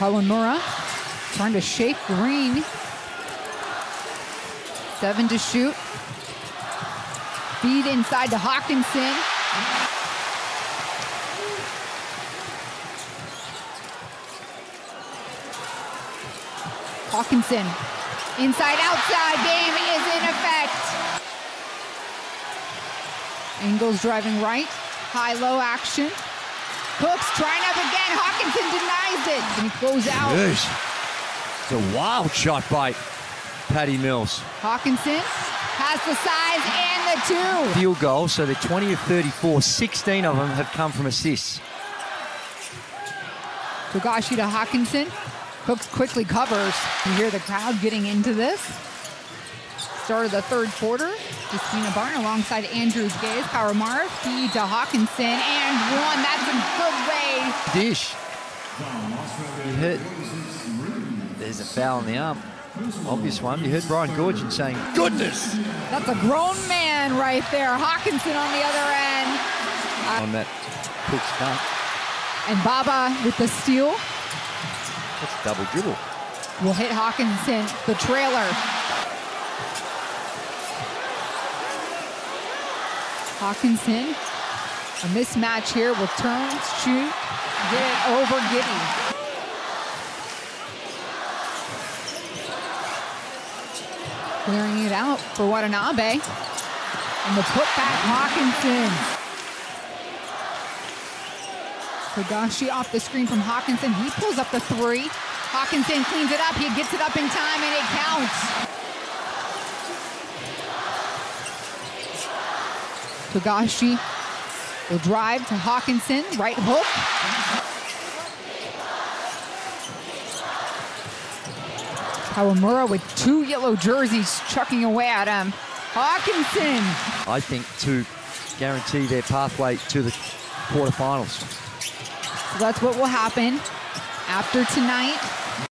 Kawamura trying to shake the ring. 7 to shoot. Feed inside to Hawkinson. Hawkinson, inside, outside, game is in effect. Ingles driving right, high-low action. Cooks trying up again, Hawkinson denies it, and he goes out. It's a wild shot by Patty Mills. Hawkinson has the size and the two. Field goal, so the 20 of 34, 16 of them have come from assists. Togashi to Hawkinson. Cooks quickly covers. You hear the crowd getting into this. Start of the third quarter. Justina Barn alongside Andrew Gaze. Kawamura feed to Hawkinson and one. That's a good way. Dish. You heard. There's a foul on the arm. Obvious one. You heard Brian Gorgon saying, "Goodness." That's a grown man right there. Hawkinson on the other end. On that Cook's dunk. And Baba with the steal. That's double dribble. Will hit Hawkinson, the trailer. Hawkinson, a mismatch here, will turn, shoot, get it over Giddy. Clearing it out for Watanabe. And the putback, Hawkinson. Kagashi off the screen from Hawkinson. He pulls up the three. Hawkinson cleans it up. He gets it up in time, and it counts. Kagashi will drive to Hawkinson. Right hook. Kawamura with two yellow jerseys chucking away at him. Hawkinson. I think to guarantee their pathway to the quarterfinals. So that's what will happen after tonight.